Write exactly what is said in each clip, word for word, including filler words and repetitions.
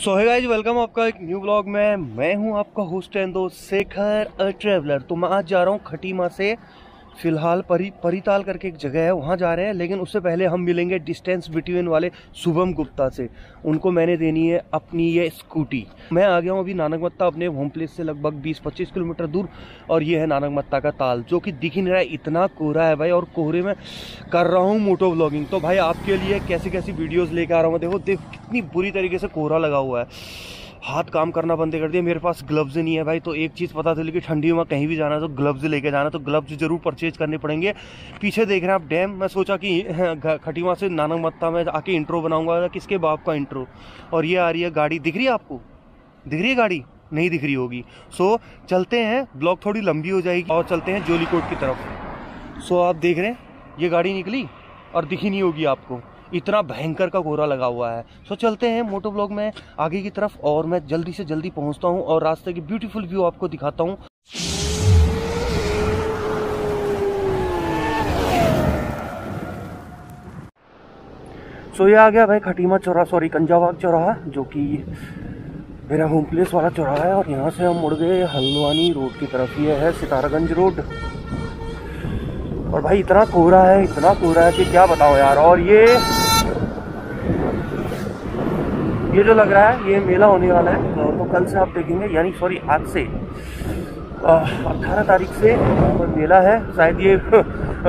सो hey guys, welcome आपका एक new blog में। मैं हूं आपका होस्ट एंड दोस्त शेखर अ ट्रेवलर। तो मैं आज जा रहा हूं खटीमा से, फिलहाल परी परीताल करके एक जगह है, वहां जा रहे हैं। लेकिन उससे पहले हम मिलेंगे डिस्टेंस बिटवीन वाले शुभम गुप्ता से। उनको मैंने देनी है अपनी ये स्कूटी। मैं आ गया हूँ अभी नानक मत्ता, अपने होम प्लेस से लगभग बीस पच्चीस किलोमीटर दूर। और ये है नानक मत्ता का ताल, जो कि दिख ही नहीं रहा है, इतना कोहरा है भाई। और कोहरे में कर रहा हूँ मोटो व्लॉगिंग। तो भाई आपके लिए कैसी कैसी वीडियोज़ लेकर आ रहा हूँ। देखो देखो कितनी बुरी तरीके से कोहरा लगा हुआ है, हाथ काम करना बंद कर दिया। मेरे पास ग्लव्स नहीं है भाई। तो एक चीज़ पता चली कि ठंडी में कहीं भी जाना तो ग्लव्स लेके जाना, तो ग्लव्स जरूर परचेज करने पड़ेंगे। पीछे देख रहे हैं आप डैम। मैं सोचा कि खटीमा से नानक मत्ता में आके इंट्रो बनाऊंगा, किसके बाप का इंट्रो। और ये आ रही है गाड़ी, दिख रही है आपको? दिख रही है गाड़ी? नहीं दिख रही होगी। सो चलते हैं, ब्लॉग थोड़ी लंबी हो जाएगी। और चलते हैं जोलीकोट की तरफ। सो आप देख रहे हैं ये गाड़ी निकली और दिखी नहीं होगी आपको, इतना भयंकर का कोहरा लगा हुआ है। सो चलते हैं मोटो ब्लॉग में आगे की तरफ, और मैं जल्दी से जल्दी पहुंचता हूं और रास्ते की ब्यूटीफुल व्यू आपको दिखाता हूं। सो ये आ गया भाई खटीमा चौराहा, सॉरी कंजाबाग चौराहा, जो कि मेरा होम प्लेस वाला चौराहा है। और यहाँ से हम मुड़ गए हल्द्वानी रोड की तरफ। ये है सितारागंज रोड। और भाई इतना कोहरा है, इतना कोहरा है कि क्या बताओ यार। और ये ये जो लग रहा है ये मेला होने वाला है। तो कल से आप देखेंगे, यानी सॉरी आज से अट्ठारह तारीख से मेला है। शायद ये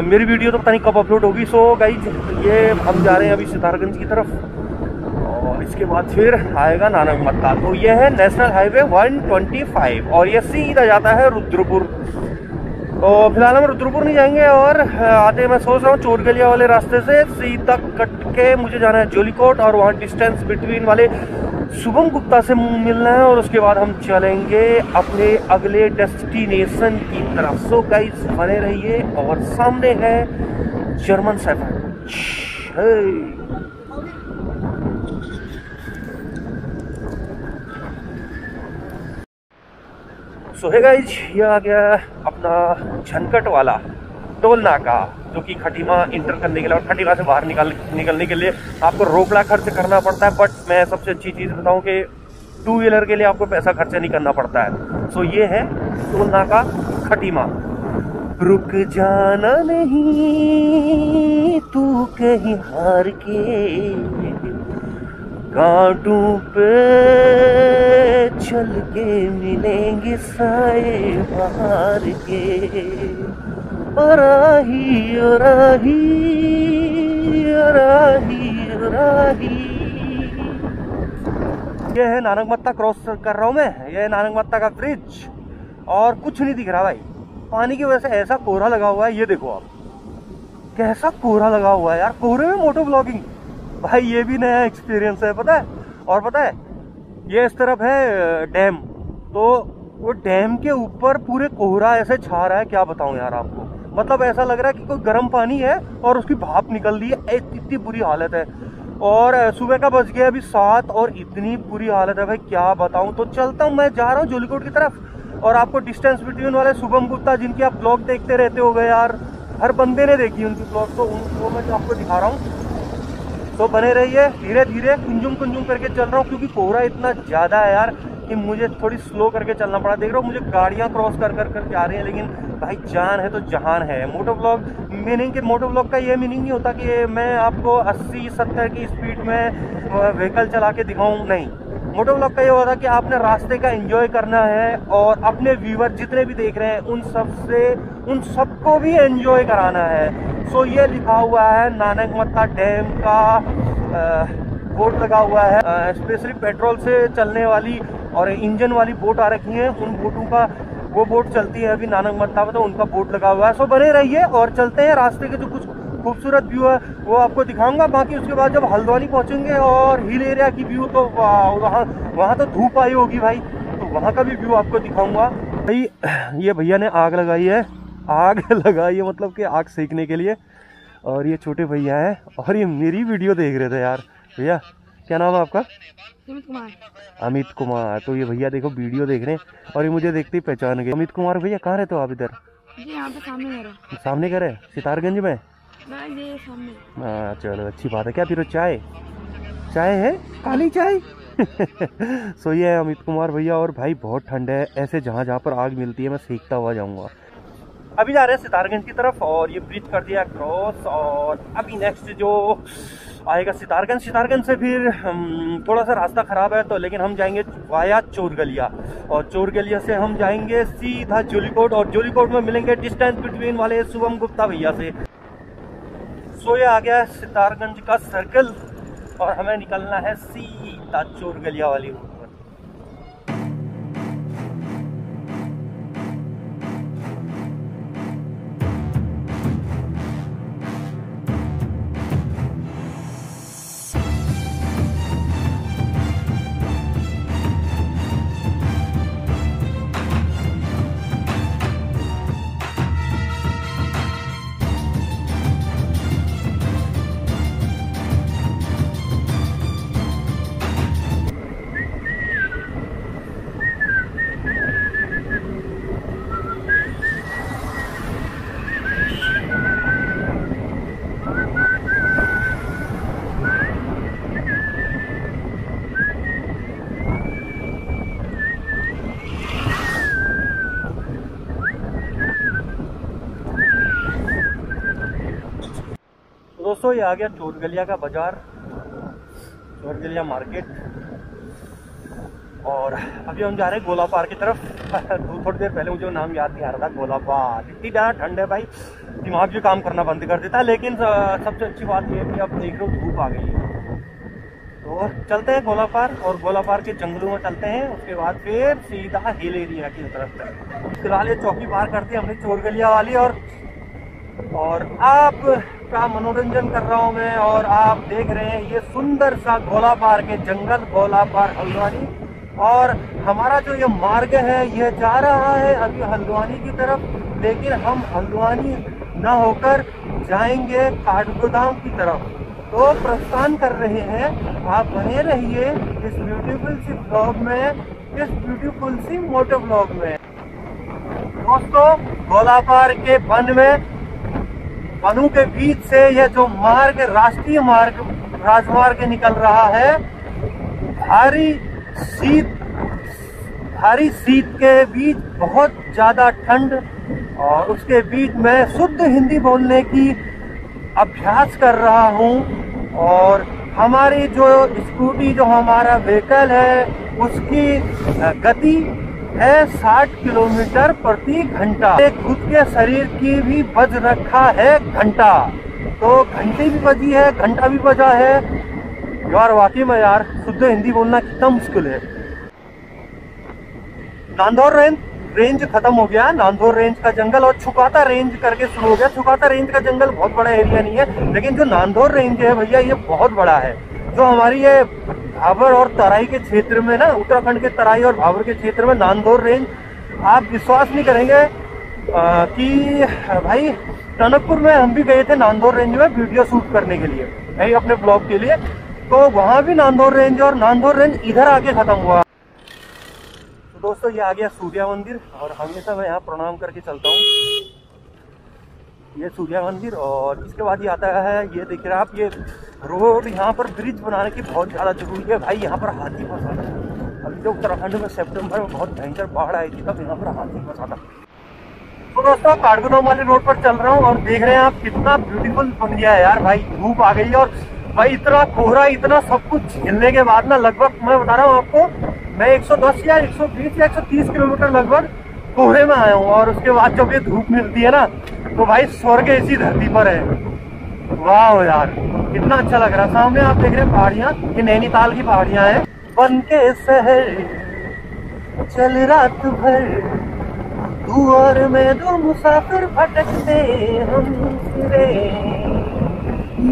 मेरी वीडियो तो पता नहीं कब अपलोड होगी। सो गाइज ये हम जा रहे हैं अभी सितारगंज की तरफ, और इसके बाद फिर आएगा नानक मत्ता। तो ये है national highway one twenty five, और ये सीधा जाता है रुद्रपुर। तो फिलहाल हम रुद्रपुर नहीं जाएंगे, और आते मैं सोच रहा हूँ चोरगलिया वाले रास्ते से सीधा कट के मुझे जाना है जोलीकोट, और वहाँ डिस्टेंस बिटवीन वाले शुभम गुप्ता से मिलना है। और उसके बाद हम चलेंगे अपने अगले डेस्टिनेशन की तरफ। सो गाइस बने रहिए। और सामने है जर्मन सैफर। सो हे गाइज, ये आ गया अपना झनकट वाला टोल नाका, जो कि खटीमा इंटर करने के लिए और खटीमा से बाहर निकाल निकलने के लिए आपको रोकड़ा खर्च करना पड़ता है। बट मैं सबसे अच्छी चीज़ बताऊं कि टू व्हीलर के लिए आपको पैसा खर्चा नहीं करना पड़ता है। सो ये है टोल नाका खटीमा। रुक जाना नहीं तू कहीं हार के, कांटों पे चल के मिलेंगे साए बाहर के। राही राही राही राही। यह है नानक मत्ता, क्रॉस कर रहा हूँ मैं। यह है नानक मत्ता का ब्रिज, और कुछ नहीं दिख रहा भाई। पानी की वजह से ऐसा कोहरा लगा हुआ है। ये देखो आप कैसा कोहरा लगा हुआ है यार। कोहरे में मोटो ब्लॉगिंग भाई, ये भी नया एक्सपीरियंस है पता है। और पता है ये इस तरफ है डैम, तो वो डैम के ऊपर पूरे कोहरा ऐसे छा रहा है, क्या बताऊं यार आपको। मतलब ऐसा लग रहा है कि कोई गर्म पानी है और उसकी भाप निकल रही है, इतनी बुरी हालत है। और सुबह का बज गया अभी सात, और इतनी बुरी हालत है भाई क्या बताऊं। तो चलता हूँ, मैं जा रहा हूँ जोलीकोट की तरफ। और आपको डिस्टेंस बिटवीन वाले शुभम गुप्ता, जिनके आप ब्लॉग देखते रहते हो गए यार, हर बंदे ने देखी उनकी ब्लॉग, तो उनको मैं आपको दिखा रहा हूँ। तो बने रहिए। धीरे धीरे कुंजुम कुंजुम करके चल रहा हूँ, क्योंकि कोहरा इतना ज़्यादा है यार कि मुझे थोड़ी स्लो करके चलना पड़ा। देख रहा हूँ मुझे गाड़ियाँ क्रॉस कर कर करके आ रही हैं, लेकिन भाई जान है तो जहान है। मोटो ब्लॉग मीनिंग के मोटो ब्लॉग का ये मीनिंग नहीं होता कि मैं आपको अस्सी सत्तर की स्पीड में व्हीकल चला के दिखाऊँ, नहीं। मोटो ब्लॉग का ये होता कि आपने रास्ते का एंजॉय करना है, और अपने व्यूवर जितने भी देख रहे हैं उन सबसे उन सबको भी एंजॉय कराना है। सो so, ये लिखा हुआ है नानक मत्ता डैम का बोट लगा हुआ है। स्पेशली पेट्रोल से चलने वाली और इंजन वाली बोट आ रखी है, उन बोटों का वो बोट चलती है अभी नानक मत्ता में, तो उनका बोट लगा हुआ है। सो so, बने रहिए और चलते हैं। रास्ते के जो कुछ खूबसूरत व्यू है वो आपको दिखाऊंगा। बाकी उसके बाद जब हल्द्वानी पहुँचेंगे और हिल एरिया की व्यू, तो वहाँ वहाँ तो धूप आई होगी भाई, तो वहाँ का भी व्यू आपको दिखाऊँगा। भाई ये भैया ने आग लगाई है, आग लगाई है मतलब कि आग सेकने के लिए। और ये छोटे भैया हैं, और ये मेरी वीडियो देख रहे थे यार। भैया क्या नाम है आपका? अमित कुमार। अमित कुमार। तो ये भैया देखो वीडियो देख रहे हैं, और ये मुझे देखते ही पहचान गए। अमित कुमार भैया कहाँ रहते हो आप? इधर यहाँ पे सामने घर है। सामने घर है सितारगंज में? हाँ चलो अच्छी बात है। क्या पी रहे हो? चाय? चाय है काली चाय? सो so, ये है अमित कुमार भैया। और भाई बहुत ठंड है, ऐसे जहाँ जहाँ पर आग मिलती है मैं सेकता हुआ जाऊँगा। अभी जा रहे हैं सितारगंज की तरफ और ये ब्रिज कर दिया क्रॉस, और अभी नेक्स्ट जो आएगा सितारगंज। सितारगंज से फिर थोड़ा सा रास्ता ख़राब है तो, लेकिन हम जाएंगे वाया चोरगलिया और चोरगलिया से हम जाएंगे सीधा जोलीकोट, और जोलीकोट में मिलेंगे डिस्टेंस बिटवीन वाले शुभम गुप्ता भैया से। सो ये आ गया है सितारगंज का सर्कल और हमें निकलना है सीधा चोरगलिया वाली। दोस्तों ये आ गया चोरगलिया का बाजार, चोरगलिया मार्केट, और अभी हम जा रहे हैं गोलापार की तरफ। थोड़ी देर पहले मुझे नाम याद नहीं आ रहा था, गोलापार। इतनी ज़्यादा ठंड है भाई, दिमाग भी काम करना बंद कर देता है। लेकिन सबसे अच्छी बात यह है कि अब देख रहे हो धूप आ गई है, तो चलते हैं गोलापार और गोलापार के जंगलों में चलते हैं, उसके बाद फिर सीधा हिल एरिया की तरफ चलते। फिलहाल ये चौकी पार करते हैं हमने चोरगलिया वाली, और और आप का मनोरंजन कर रहा हूँ मैं, और आप देख रहे हैं ये सुंदर सा गोलापार के जंगल, गोलापार हल्द्वानी। और हमारा जो ये मार्ग है ये जा रहा है अभी हल्द्वानी की तरफ, लेकिन हम हल्द्वानी ना होकर जाएंगे काठगोदाम की तरफ। तो प्रस्थान कर रहे हैं, आप बने रहिए इस ब्यूटीफुल सी ब्लॉग में, इस ब्यूटीफुल सी मोटो ब्लॉग में। दोस्तों गोलापार के वन में, वनों के बीच से यह जो मार्ग, राष्ट्रीय मार्ग, राजमार्ग निकल रहा है, भारी शीत भारी शीत के बीच बहुत ज़्यादा ठंड, और उसके बीच मैं शुद्ध हिंदी बोलने की अभ्यास कर रहा हूं। और हमारी जो स्कूटी, जो हमारा व्हीकल है, उसकी गति है साठ किलोमीटर प्रति घंटा। खुद के शरीर की भी बज रखा है घंटा, तो घंटे भी बजी है, घंटा भी बजा है। यार वाकई में यार शुद्ध हिंदी बोलना कितना मुश्किल है। नांदौर रेंज रेंज खत्म हो गया, नांदौर रेंज का जंगल और चुकाता रेंज करके शुरू हो गया। चुकाता रेंज का जंगल बहुत बड़ा एरिया नहीं है, लेकिन जो नांदौर रेंज है भैया ये बहुत बड़ा है। जो हमारी ये भावर और तराई के क्षेत्र में ना, उत्तराखंड के तराई और भावर के क्षेत्र में नांदौर रेंज, आप विश्वास नहीं करेंगे आ, कि भाई टनकपुर में हम भी गए थे नांदौर रेंज में वीडियो शूट करने के लिए, भाई अपने ब्लॉग के लिए, तो वहाँ भी नांदौर रेंज, और नांदौर रेंज इधर आके ख़त्म हुआ। तो दोस्तों ये आ गया सूर्या मंदिर, और हमेशा मैं यहाँ प्रणाम करके चलता हूँ। ये सूर्या मंदिर, और इसके बाद ये आता है, ये देख रहे हैं आप, ये रोड यहाँ पर ब्रिज बनाने की बहुत ज़्यादा ज़रूरी है भाई। यहाँ पर हाथी फंसा था, अभी जो उत्तराखंड में सितंबर में बहुत भयंकर बाढ़ आई थी, तब यहाँ पर हाथी फंसा था। तो दोस्तों काठगोदाम वाले रोड पर चल रहा हूँ, और देख रहे हैं आप कितना ब्यूटीफुल बन गया है यार भाई। धूप आ गई है और भाई इतना कोहरा, इतना सब कुछ झेलने के बाद ना, लगभग मैं बता रहा हूँ आपको, मैं एक सौ दस या एक सौ बीस या एक सौ तीस किलोमीटर लगभग कोहरे में आया हूँ। और उसके बाद जब ये धूप मिलती है ना, तो भाई स्वर्ग इसी धरती पर है। वाह यार कितना अच्छा लग रहा है। सामने आप देख रहे हैं पहाड़ियाँ, ये नैनीताल की पहाड़ियाँ हैं। बन के शहर चल रात भर, दुआर में दो मुसाफिर भटकते हम रे,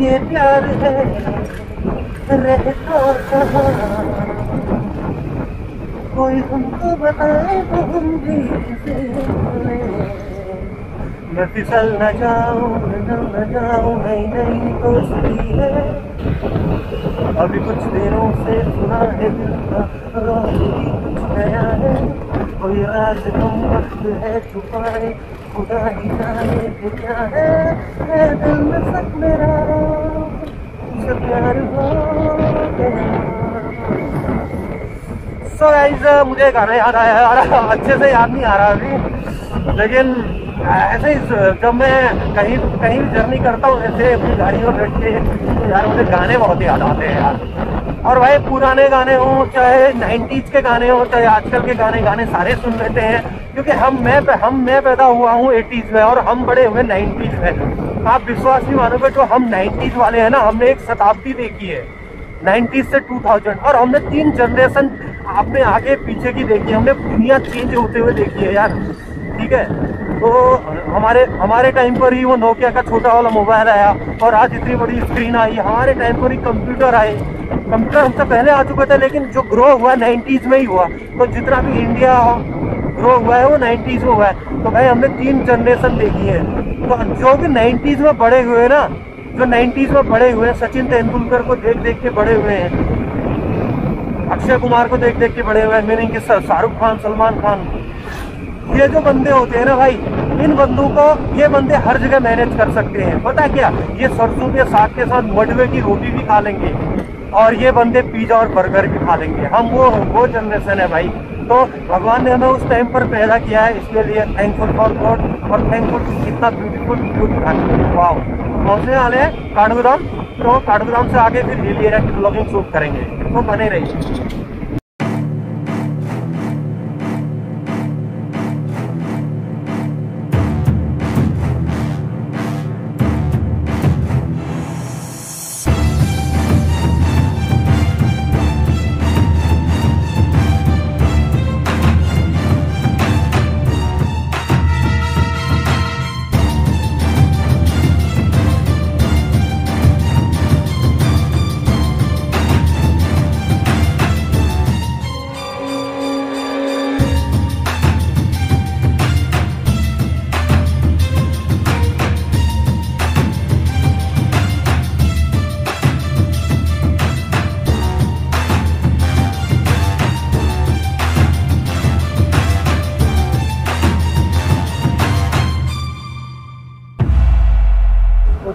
ये प्यार है रहता कहाँ, कोई हमको बताए तो हम भी से मैं फिसल न जाऊं न न जाऊं, नई नई दोस्ती है अभी कुछ दिनों से, सुना है दिल का रोज़ी कुछ नया है, कोई राज तुम वक्त है छुपाए, खुदा ही जाने के क्या है, है दिल में सच मेरा, उसे प्यार हो गया। सो गाइस मुझे गाना याद आया और अच्छे से याद नहीं आ रहा अभी, लेकिन ऐसे ही जब मैं कहीं कहीं जर्नी करता हूँ ऐसे अपनी गाड़ी में बैठ के तो यार मुझे गाने बहुत याद आते हैं यार। और भाई पुराने गाने हों चाहे नाइन्टीज के गाने हों चाहे आजकल के गाने गाने सारे सुन लेते हैं, क्योंकि हम मैं हम मैं पैदा हुआ हूँ एटीज़ में और हम बड़े हुए नाइन्टीज में। आप विश्वास नहीं मानोगे जो हम नाइन्टीज वाले हैं ना, हमने एक शताब्दी देखी है नाइन्टीज से टू थाउजेंड और हमने तीन जनरेशन आपने आगे पीछे की देखी, हमने दुनिया चेंज होते हुए देखी है यार। ठीक है, तो हमारे हमारे टाइम पर ही वो नोकिया का छोटा वाला मोबाइल आया और आज इतनी बड़ी स्क्रीन आई, हमारे टाइम पर ही कंप्यूटर आए। कंप्यूटर हमसे पहले आ चुके थे, लेकिन जो ग्रो हुआ नाइन्टीज़ में ही हुआ। तो जितना भी इंडिया ग्रो हुआ है वो नाइन्टीज़ में हुआ है। तो भाई हमने तीन जनरेशन देखी है। तो जो कि नाइन्टीज़ में बड़े हुए ना, जो नाइन्टीज़ में बड़े हुए हैं, सचिन तेंदुलकर को देख देख के बड़े हुए हैं, अक्षय कुमार को देख देख के बड़े हुए हैं, मीनिंग शाहरुख खान, सलमान खान, ये जो बंदे होते हैं ना भाई, इन बंदों को ये बंदे हर जगह मैनेज कर सकते हैं। पता क्या, ये सरसों के साग के साथ मडवे की रोटी भी खा लेंगे और ये बंदे पिज्जा और बर्गर भी खा लेंगे। हम वो वो जनरेशन है भाई। तो भगवान ने हमें उस टाइम पर पैदा किया है, इसके लिए थैंकफुल फॉर गॉड। और थैंकफुल कितना ब्यूटीफुल ब्यूटीफुल वाओ। पहुँचने वाले हैं काठगोदाम, तो काठगोदाम से आगे फिर हिली एरिया ब्लॉगिंग शूट करेंगे, तो बने रहिए।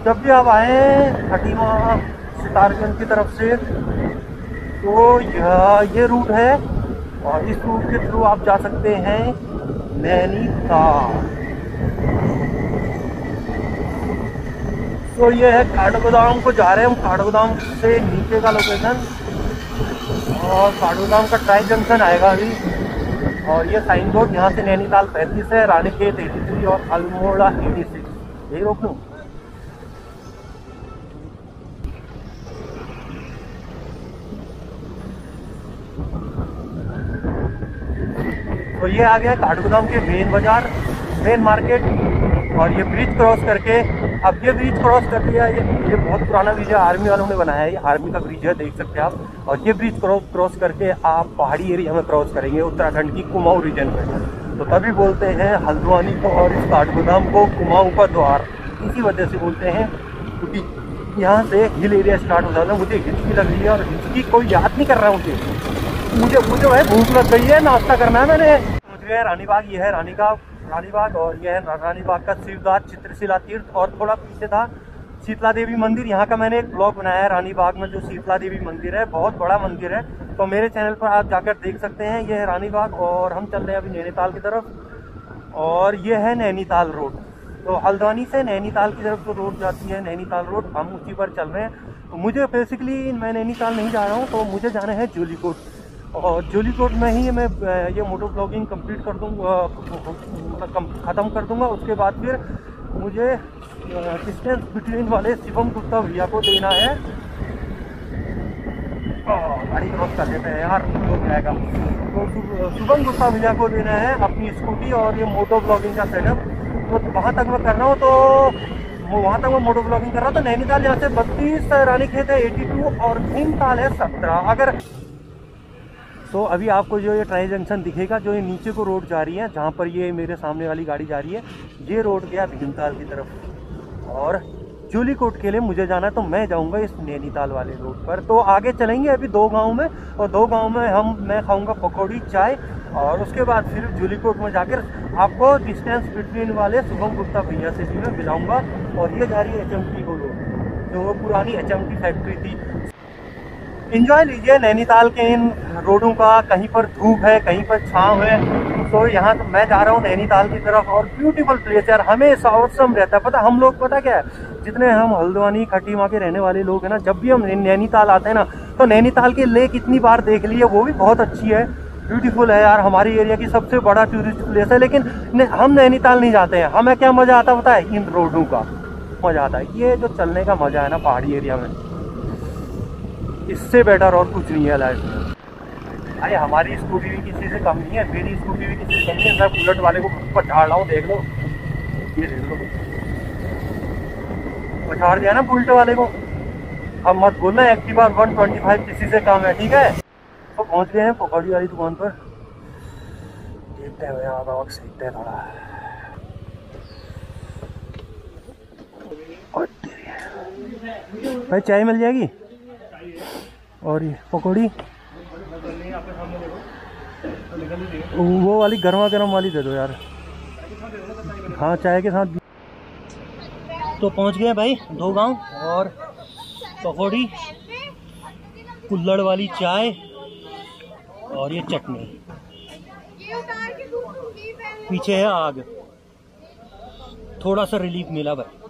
जब भी आप आए खटीमा सितारगंज की तरफ से, तो यह ये रूट है और इस रूट के थ्रू आप जा सकते हैं नैनीताल। तो ये है काठगोदाम को जा रहे हैं हम, काठगोदाम से नीचे का लोकेशन और काठगोदाम का ट्राई जंक्शन आएगा अभी। और ये साइन बोर्ड यहाँ से नैनीताल पैंतीस है, रानीखेत तिरासी और अल्मोड़ा छियासी, यही रोक लूँ। तो ये आ गया काठगोदाम के मेन बाजार, मेन मार्केट। और ये ब्रिज क्रॉस करके, अब ये ब्रिज क्रॉस कर लिया, ये ये बहुत पुराना ब्रिज है, आर्मी वालों ने बनाया है, ये आर्मी का ब्रिज है, देख सकते हैं आप। और ये ब्रिज क्रॉस क्रॉस करके आप पहाड़ी एरिया में क्रॉस करेंगे उत्तराखंड की कुमाऊं रीजन में। तो तभी बोलते हैं हल्द्वानी को और इस काठगोदाम को कुमाऊं का द्वार, इसी वजह से बोलते हैं, क्योंकि तो यहाँ से हिल एरिया स्टार्ट हो जाता है। मुझे हिचकी लग रही है और हिचकी कोई याद नहीं कर रहा मुझे मुझे मुझे भाई भूख लग गई है, नाश्ता करना है मैंने। मुझे रानीबाग, ये है रानी का रानीबाग और यह है रानीबाग का शिवद्वार, चित्रशिला तीर्थ और थोड़ा पीछे था शीतला देवी मंदिर। यहाँ का मैंने एक ब्लॉग बनाया है रानीबाग में, जो शीतला देवी मंदिर है, बहुत बड़ा मंदिर है, तो मेरे चैनल पर आप जाकर देख सकते हैं। यह है रानीबाग और हम चल रहे हैं अभी नैनीताल की तरफ। और यह है नैनीताल रोड, तो हल्द्वानी से नैनीताल की तरफ जो रोड जाती है नैनीताल रोड, हम उसी पर चल रहे हैं। तो मुझे बेसिकली मैं नैनीताल नहीं जा रहा हूँ, तो मुझे जाना है जोलीकोट, और जोलीकोट में ही मैं ये मोटो ब्लॉगिंग कंप्लीट कर दूँगा, ख़त्म कर दूंगा। उसके बाद फिर मुझे डिस्टेंस बिटवीन वाले शिवम गुप्ता भैया को देना है। गाड़ी क्रॉस कर लेते हैं यार, हो जाएगा। तो शुभम गुप्ता भैया को देना है अपनी स्कूटी और ये मोटो ब्लॉगिंग का सेटअप, तो वहाँ तक मैं कर रहा हूँ। तो वहाँ तक मैं मोटो ब्लॉगिंग कर रहा था। नैनीताल यहाँ से बत्तीस, रानीखेत है एटी टू और भीमताल है सत्रह। अगर तो अभी आपको जो ये ट्राई जंक्शन दिखेगा, जो ये नीचे को रोड जा रही है, जहाँ पर ये मेरे सामने वाली गाड़ी जा रही है, ये रोड गया भीमताल की तरफ। और जोलीकोट के लिए मुझे जाना है, तो मैं जाऊँगा इस नैनीताल वाले रोड पर। तो आगे चलेंगे अभी दो गांव में, और दो गांव में हम मैं खाऊंगा पकौड़ी चाय, और उसके बाद फिर जोलीकोट में जाकर आपको डिस्टेंस बिटवीन वाले शुभम गुप्ता भैया से भी मैं मिलाऊँगा। और ये जा रही है एच एम टी को रोड, जो पुरानी एच एम टी फैक्ट्री थी। एंजॉय लीजिए नैनीताल के इन रोडों का, कहीं पर धूप है कहीं पर छांव है। तो यहाँ तो मैं जा रहा हूँ नैनीताल की तरफ और ब्यूटीफुल प्लेस यार, हमेशा औसम रहता है। पता हम लोग पता क्या है, जितने हम हल्द्वानी खटीमा के रहने वाले लोग हैं ना, जब भी हम नैनीताल आते हैं ना तो नैनीताल की लेक इतनी बार देख ली है, वो भी बहुत अच्छी है ब्यूटीफुल है यार, हमारी एरिया की सबसे बड़ा टूरिस्ट प्लेस है। लेकिन न, हम नैनीताल नहीं जाते हैं। हमें क्या मज़ा आता पता है, इन रोडों का मज़ा आता है, ये जो चलने का मज़ा है ना पहाड़ी एरिया में, इससे बेटर और कुछ नहीं है लाइफ में। अरे हमारी स्कूटी भी किसी से कम नहीं है, मेरी स्कूटी भी किसी से कम नहीं है। मैं बुलेट वाले को पछाड़ रहा हूँ, देख लो ये देख लो, पछाड़ दिया ना बुलेट वाले को। अब मत बोलना एक्टिवा एक सौ पच्चीस किसी से कम है, ठीक है। तो पहुँच गए हैं पकौड़ी वाली दुकान पर, देखते हैं भैया वक्त सीखते हैं थोड़ा। भाई चाय मिल जाएगी और ये पकौड़ी वो वाली गर्मा गर्म वाली दे दो यार, हाँ चाय के साथ। तो पहुंच गए भाई दो गांव और पकौड़ी, कुल्हड़ वाली चाय और ये चटनी, पीछे है आग। थोड़ा सा रिलीफ मिला भाई।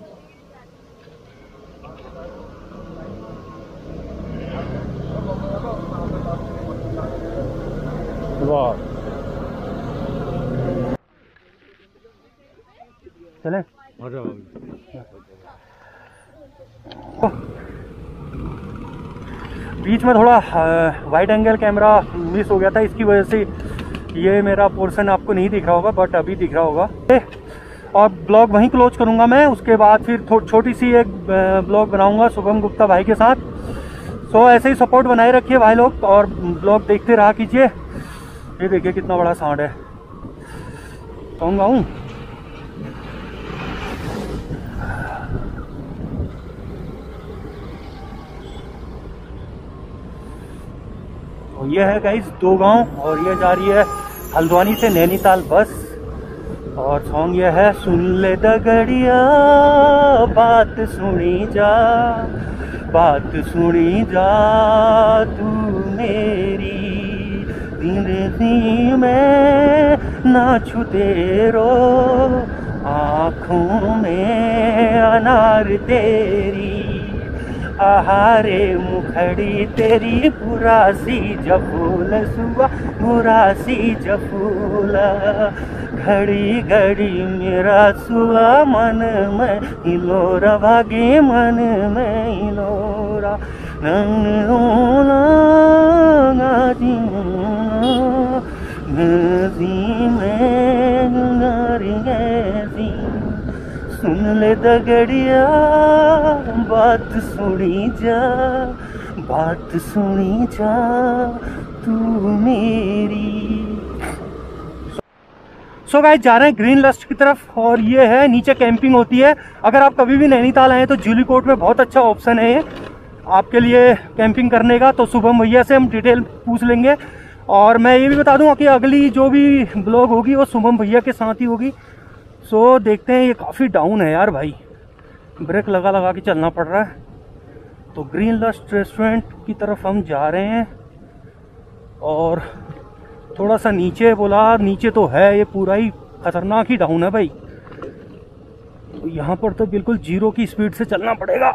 चले बीच में थोड़ा वाइड एंगल कैमरा मिस हो गया था, इसकी वजह से ये मेरा पोर्शन आपको नहीं दिख रहा होगा, बट अभी दिख रहा होगा। और ब्लॉग वहीं क्लोज करूंगा मैं, उसके बाद फिर छोटी सी एक ब्लॉग बनाऊंगा शुभम गुप्ता भाई के साथ। सो ऐसे ही सपोर्ट बनाए रखिए भाई लोग और ब्लॉग देखते रहा कीजिए। ये देखिए कितना बड़ा सांड है, कहूँगा हूँ। तो ये है गाइस दो गांव और ये जा रही है हल्द्वानी से नैनीताल बस। और सॉन्ग ये है, सुन ले दगड़िया बात सुनी जा, बात सुनी जा तू मेरी, जिंदगी में ना छुते रो आँखों में अनार तेरी, आहारे मुखड़ी तेरी बुरासी जफूल सुआ, बुरासी जफूला घड़ी घड़ी मेरा सुआ, मन में हिलोरा भागे मन में हिलोरा, नंगोला गाजी नदी में नारी, सुन ले दगड़िया बात सुनी जा, बात सुनी जा तू मेरी। सो गाइस जा रहे हैं ग्रीन लस्ट की तरफ और ये है नीचे कैंपिंग होती है। अगर आप कभी भी नैनीताल आए तो जोलीकोट में बहुत अच्छा ऑप्शन है ये आपके लिए कैंपिंग करने का। तो शुभम भैया से हम डिटेल पूछ लेंगे और मैं ये भी बता दूं कि अगली जो भी ब्लॉग होगी वो शुभम भैया के साथ ही होगी। सो देखते हैं, ये काफ़ी डाउन है यार भाई, ब्रेक लगा लगा के चलना पड़ रहा है। तो ग्रीन लस्ट रेस्टोरेंट की तरफ हम जा रहे हैं और थोड़ा सा नीचे बोला, नीचे तो है ये पूरा ही खतरनाक ही डाउन है भाई। तो यहाँ पर तो बिल्कुल जीरो की स्पीड से चलना पड़ेगा।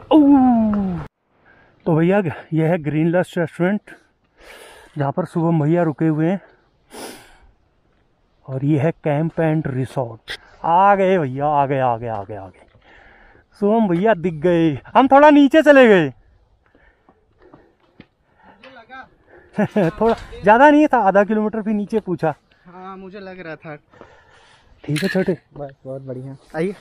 तो भैया यह है ग्रीन लस्ट रेस्टोरेंट जहाँ पर शुभम भैया रुके हुए हैं और ये है कैंप एंड रिसोर्ट। आ गए भैया, आ गए आ गए आ गए आ गए, शुभम भैया दिख गए। हम थोड़ा नीचे चले गए थोड़ा ज़्यादा नहीं था, आधा किलोमीटर भी नीचे पूछा। हाँ मुझे लग रहा था। ठीक है छोटे, बहुत बढ़िया, आइए।